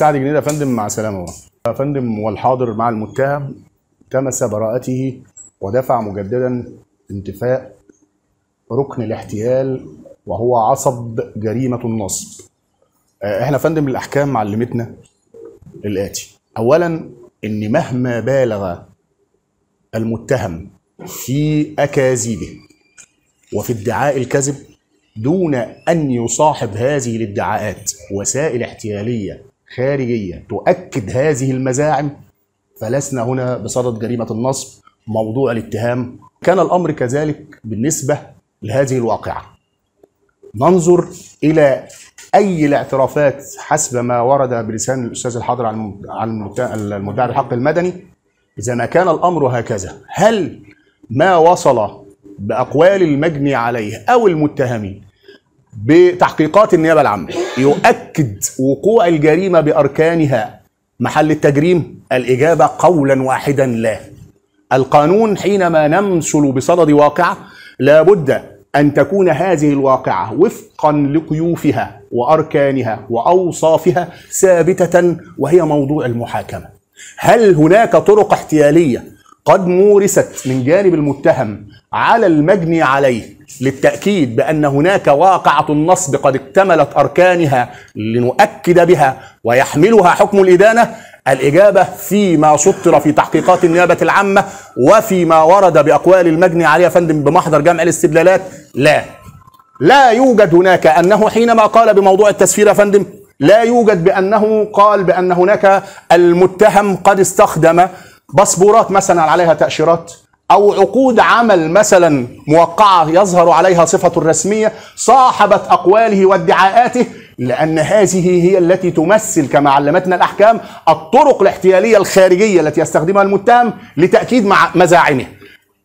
سعد جنيد يا فندم، مع سلامه يا فندم. والحاضر مع المتهم التمس براءته ودفع مجددا انتفاء ركن الاحتيال وهو عصب جريمة النصب. احنا فندم الاحكام علمتنا الاتي: اولا، ان مهما بالغ المتهم في اكاذيبه وفي ادعاء الكذب دون ان يصاحب هذه الادعاءات وسائل احتيالية خارجية تؤكد هذه المزاعم، فلسنا هنا بصدد جريمة النصب موضوع الاتهام. كان الامر كذلك بالنسبة لهذه الواقعة. ننظر الى اي الاعترافات حسب ما ورد بلسان الاستاذ الحاضر عن المدعي بالحق المدني. اذا ما كان الامر هكذا، هل ما وصل باقوال المجني عليه او المتهمين بتحقيقات النيابه العامه يؤكد وقوع الجريمه باركانها محل التجريم؟ الاجابه قولا واحدا: لا. القانون حينما نمثل بصدد واقعه لابد أن تكون هذه الواقعة وفقا لقيوفها وأركانها وأوصافها ثابتة، وهي موضوع المحاكمة. هل هناك طرق احتيالية قد مورست من جانب المتهم على المجني عليه للتأكيد بأن هناك واقعة النصب قد اكتملت أركانها لنؤكد بها ويحملها حكم الإدانة؟ الإجابة فيما سطر في تحقيقات النيابة العامة وفيما ورد بأقوال المجني عليها فندم بمحضر جمع الاستدلالات: لا. لا يوجد هناك أنه حينما قال بموضوع التسفير يا فندم، لا يوجد بأنه قال بأن هناك المتهم قد استخدم باسبورات مثلا عليها تأشيرات أو عقود عمل مثلا موقعة يظهر عليها صفة الرسمية صاحبت أقواله وادعاءاته، لأن هذه هي التي تمثل كما علمتنا الأحكام الطرق الاحتيالية الخارجية التي يستخدمها المتهم لتأكيد مع مزاعمه.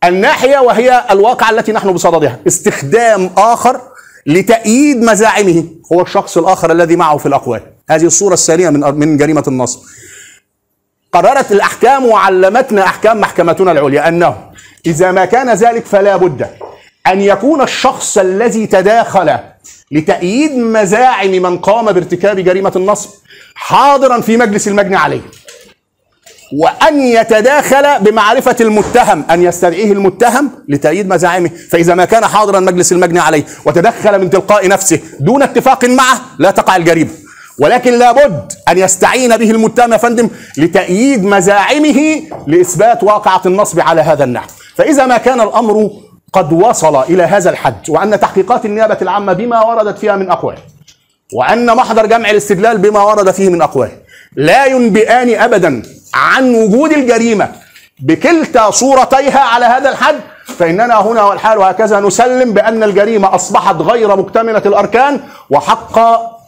الناحية وهي الواقع التي نحن بصددها استخدام آخر لتأييد مزاعمه، هو الشخص الآخر الذي معه في الأقوال. هذه الصورة الثانية من جريمة النصب. قررت الأحكام وعلمتنا أحكام محكمتنا العليا أنه إذا ما كان ذلك فلا بد أن يكون الشخص الذي تداخل لتأييد مزاعم من قام بارتكاب جريمة النصب حاضرا في مجلس المجني عليه، وأن يتداخل بمعرفة المتهم، أن يستدعيه المتهم لتأييد مزاعمه. فإذا ما كان حاضرا مجلس المجني عليه وتدخل من تلقاء نفسه دون اتفاق معه لا تقع الجريمة، ولكن لابد أن يستعين به المتهم يا فندم لتأييد مزاعمه لإثبات واقعة النصب على هذا النحو. فإذا ما كان الأمر قد وصل إلى هذا الحد، وأن تحقيقات النيابة العامة بما وردت فيها من أقوال، وأن محضر جمع الاستدلال بما ورد فيه من أقوال لا ينبئان أبدا عن وجود الجريمة بكلتا صورتيها على هذا الحد، فإننا هنا والحال وهكذا نسلم بأن الجريمة أصبحت غير مكتملة الأركان، وحق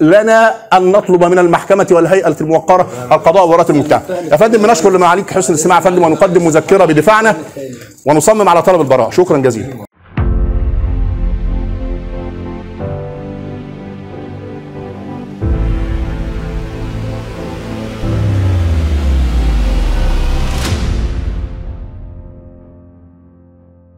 لنا أن نطلب من المحكمة والهيئة الموقرة القضاء وراءة المتهم. يا فندم بنشكر لمعاليك حسن الاستماع يا فندم، ونقدم مذكرة بدفاعنا ونصمم على طلب البراءة. شكرا جزيلا.